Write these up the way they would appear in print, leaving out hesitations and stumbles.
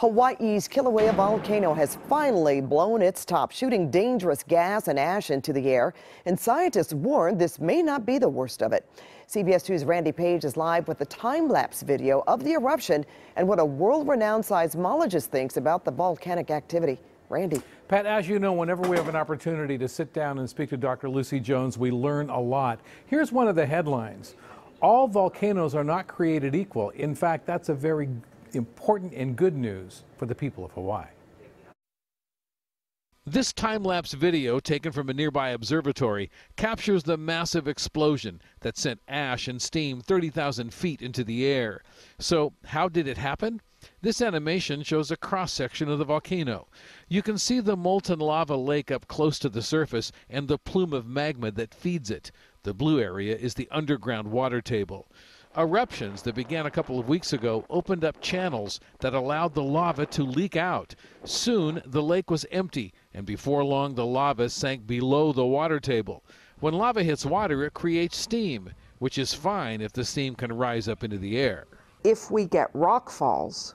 Hawaii's Kilauea volcano has finally blown its top, shooting dangerous gas and ash into the air, and scientists warn this may not be the worst of it. CBS 2's Randy Page is live with a time-lapse video of the eruption and what a world-renowned seismologist thinks about the volcanic activity. Randy. Pat, as you know, whenever we have an opportunity to sit down and speak to Dr. Lucy Jones, we learn a lot. Here's one of the headlines. All volcanoes are not created equal. In fact, that's a very important and good news for the people of Hawaii. This time-lapse video, taken from a nearby observatory, captures the massive explosion that sent ash and steam 30,000 feet into the air. So, how did it happen? This animation shows a cross-section of the volcano. You can see the molten lava lake up close to the surface and the plume of magma that feeds it. The blue area is the underground water table. Eruptions that began a couple of weeks ago opened up channels that allowed the lava to leak out. Soon, the lake was empty, and before long, the lava sank below the water table. When lava hits water, it creates steam, which is fine if the steam can rise up into the air. If we get rock falls,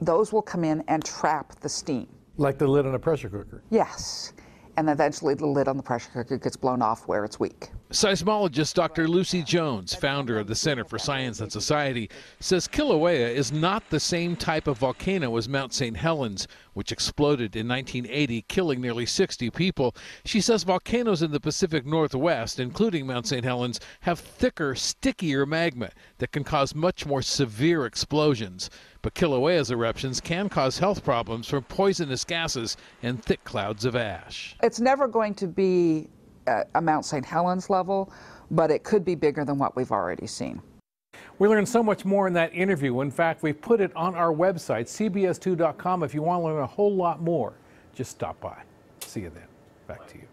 those will come in and trap the steam. Like the lid on a pressure cooker? Yes. And eventually the lid on the pressure cooker gets blown off where it's weak. Seismologist Dr. Lucy Jones, founder of the Center for Science and Society, says Kilauea is not the same type of volcano as Mount St. Helens, which exploded in 1980, killing nearly 60 people. She says volcanoes in the Pacific Northwest, including Mount St. Helens, have thicker, stickier magma that can cause much more severe explosions. But Kilauea's eruptions can cause health problems from poisonous gases and thick clouds of ash. It's never going to be a Mount St. Helens level, but it could be bigger than what we've already seen. We learned so much more in that interview. In fact, we put it on our website, cbs2.com. If you want to learn a whole lot more, just stop by. See you then. Back to you.